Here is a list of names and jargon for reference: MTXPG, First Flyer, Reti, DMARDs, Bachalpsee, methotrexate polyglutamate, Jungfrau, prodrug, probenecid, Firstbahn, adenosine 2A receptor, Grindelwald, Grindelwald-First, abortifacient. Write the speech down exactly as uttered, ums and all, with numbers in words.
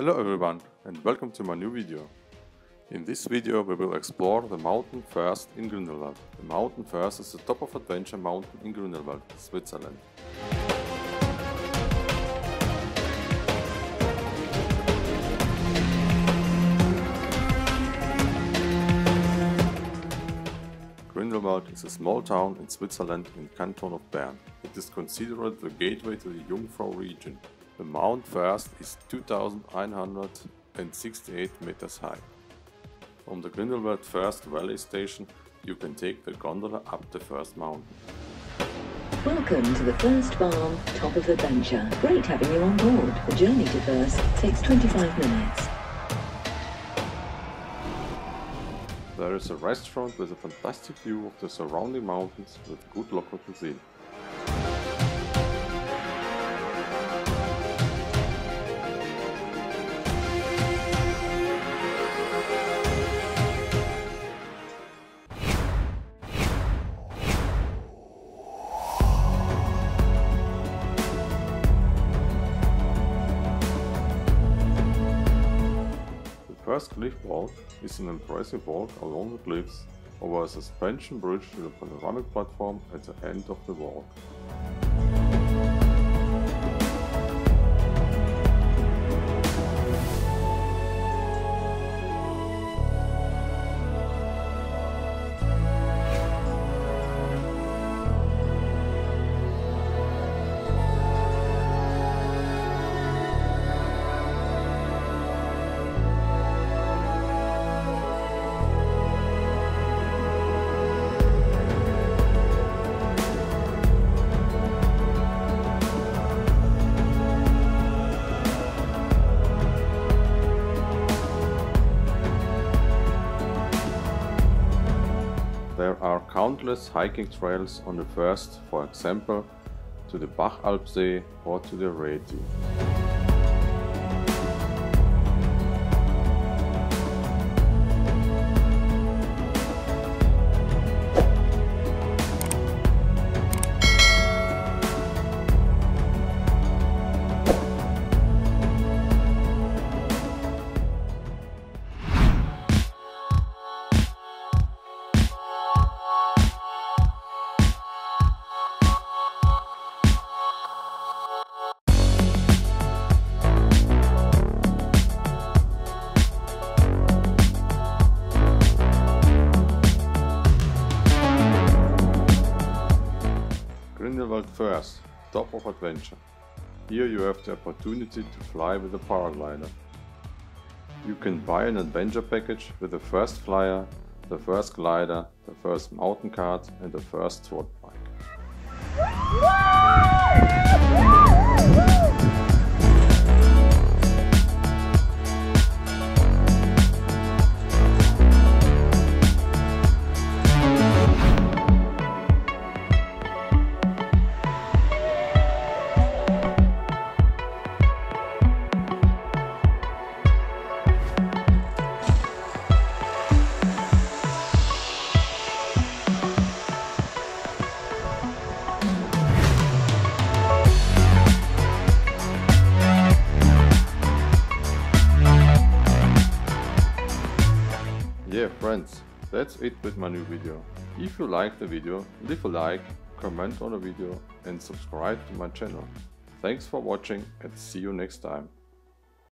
Hello everyone and welcome to my new video. In this video we will explore the Mountain First in Grindelwald. The Mountain First is the top of adventure mountain in Grindelwald, Switzerland. Grindelwald is a small town in Switzerland in Canton of Bern. It is considered the gateway to the Jungfrau region. The Mount First is two thousand nine hundred sixty-eight meters high. From the Grindelwald First Valley station you can take the gondola up the first mountain. Welcome to the Firstbahn, top of adventure. Great having you on board. The journey to First takes twenty-five minutes. There is a restaurant with a fantastic view of the surrounding mountains with good local cuisine. The first cliff walk is an impressive walk along the cliffs over a suspension bridge to the panoramic platform at the end of the walk. There are countless hiking trails on the First, for example, to the Bachalpsee or to the Reti. Grindelwald First, top of adventure. Here you have the opportunity to fly with a paraglider. You can buy an adventure package with the First Flyer, the First Glider, the First Mountain Cart and the First Sword Bike. Yeah friends, that's it with my new video. If you liked the video, leave a like, comment on the video and subscribe to my channel. Thanks for watching and see you next time.